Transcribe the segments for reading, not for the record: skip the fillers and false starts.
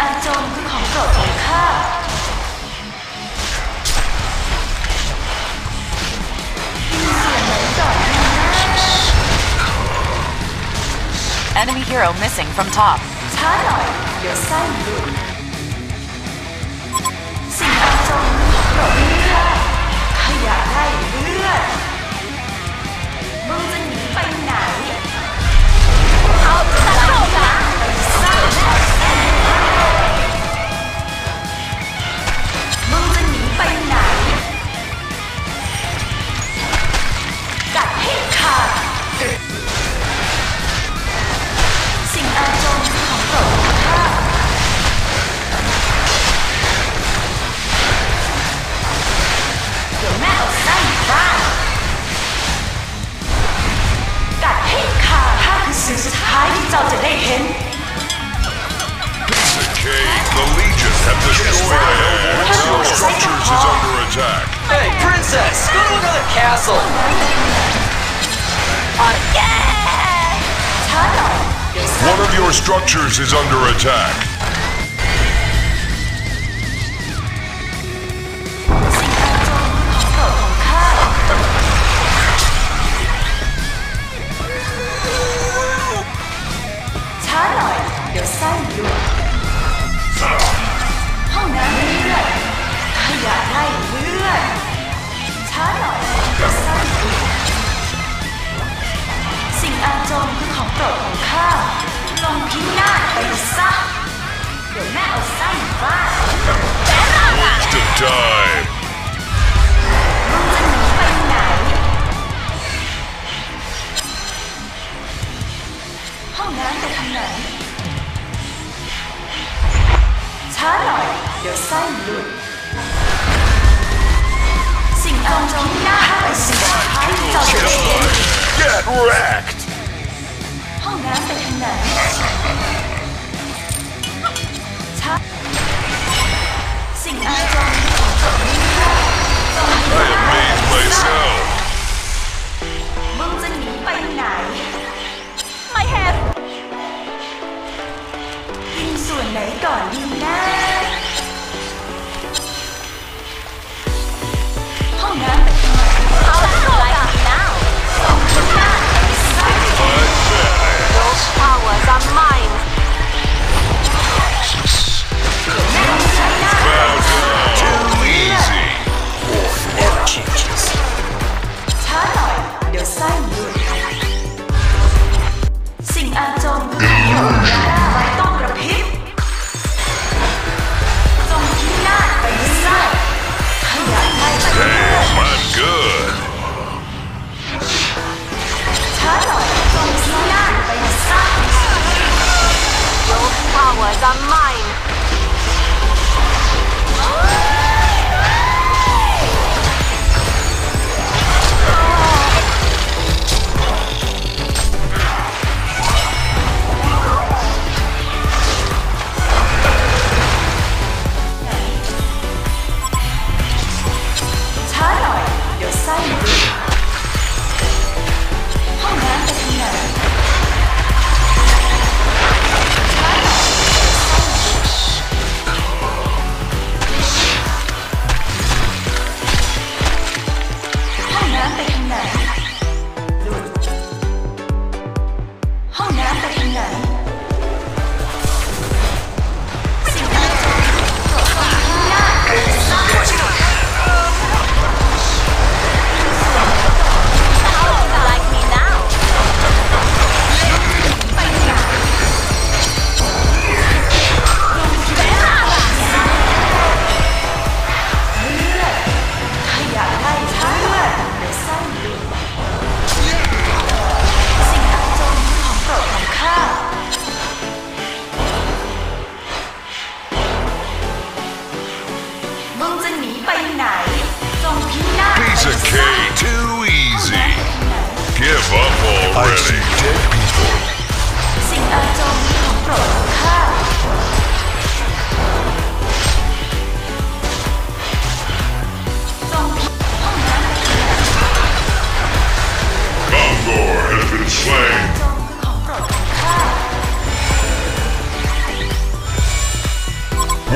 อาจงคือของโปรดของข้าเสียงเหมือนจอดนะ Enemy hero missing from top ช้าหน่อยเดี๋ยวไส้หลุดสิ่งอาจงคือของโปรดของข้าขยะได้เลือดมึงจะหนีไปไหนเอาซะเข้าหลังมึงจะหนีไปไหนกัดให้ขาดสิ่งอาจงของโปรดของข้าเดี๋ยวแม่เอาไส้บ้ากัดให้ขาดถ้าคือสิ่งสุดท้ายที่เจ้าจะได้เห็นThe Legion have destroyed a hellborn. Your structures is under attack. Hey, princess, go to another castle. Oh yeah! One of your structures is under attack.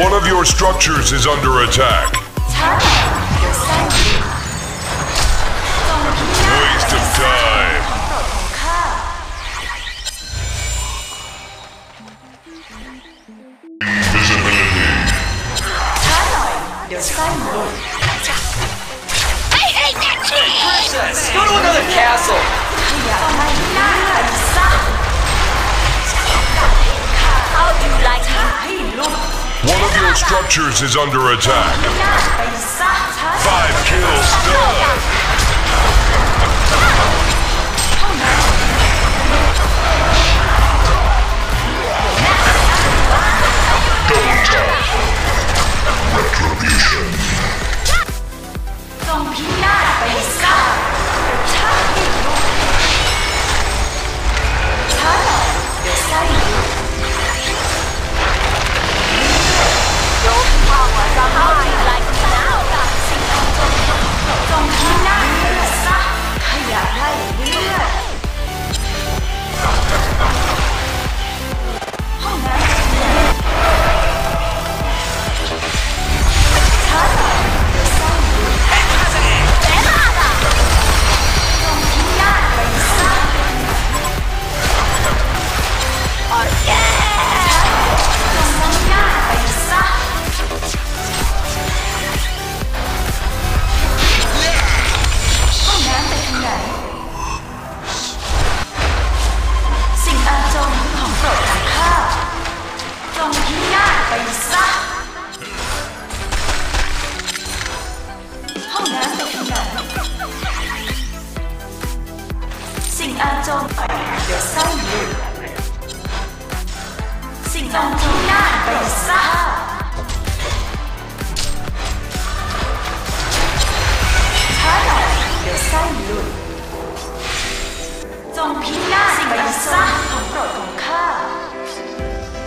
One of your structures is under attack. Waste of time. I hate that team! Go to another castle! One of your structures is under attack. 5 kills done. Double tap. Retribution.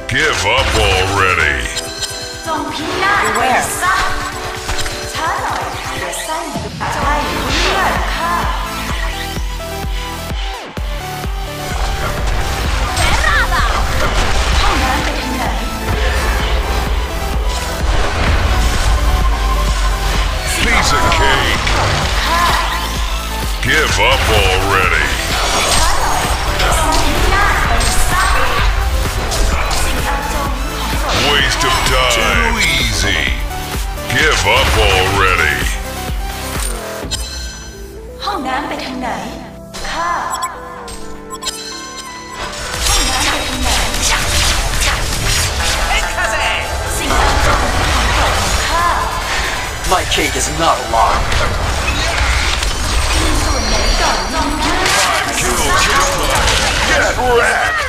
Give up already. Beware. Piece of cake. Give up already. Waste of time. Too easy. Give up already. My cake is not long. 5 kills. Get wrecked.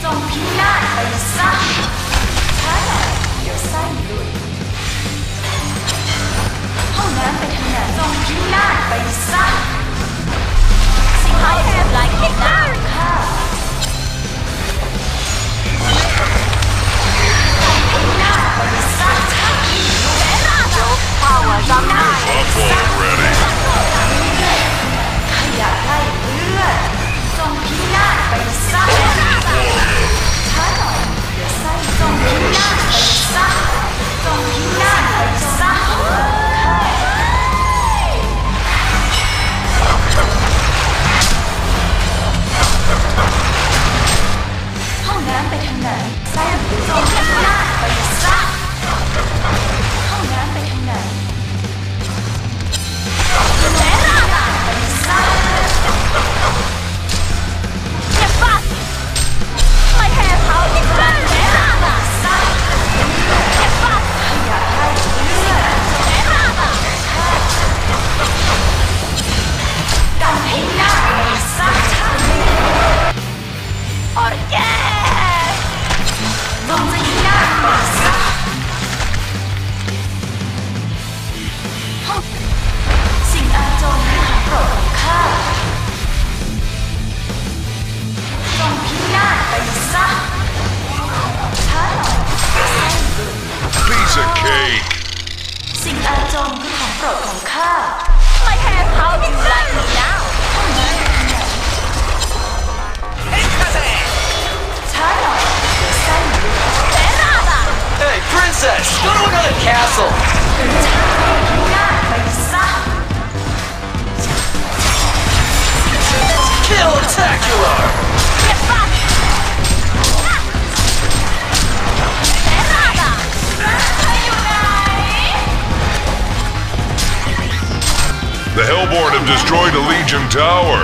Don't you not be sad. โปรดของข้า My hands how you like me now เฮ้ยข้าศึกช้าหน่อยสั้นหรือเร็วล่ะ Hey princess go to another castle ง่ายไปซะ Kill-tacular เก็บบ้านThe Hellborn have destroyed a Legion tower.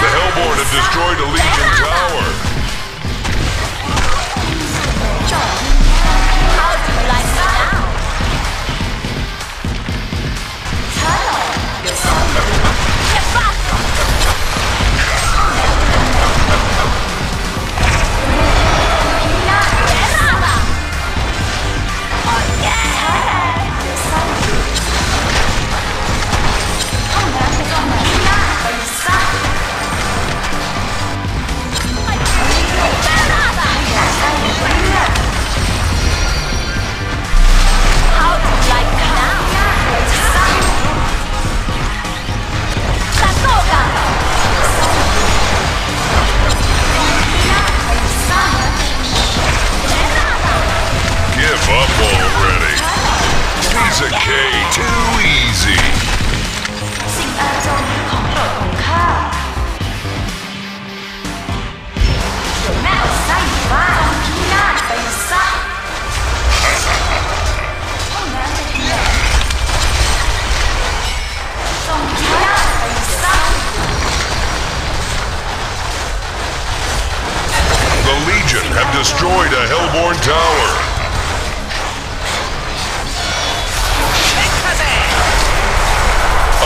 The Hellborn have destroyed a Legion tower.Destroyed a Hellborn tower.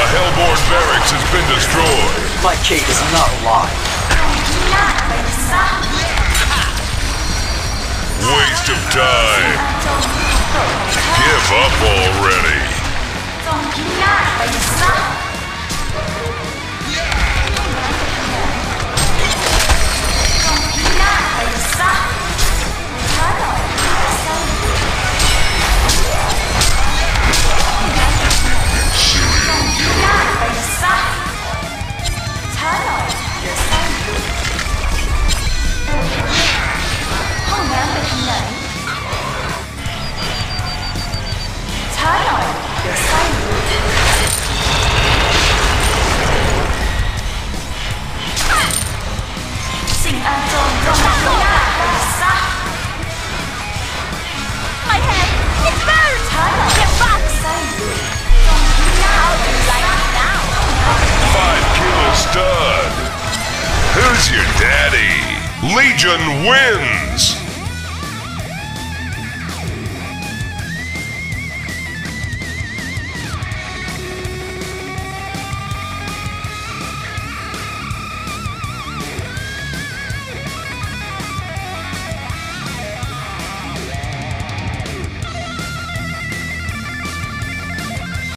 A Hellborn barracks has been destroyed. My cake is not alive. Waste of time. Give up already. Who's your daddy? Legion wins!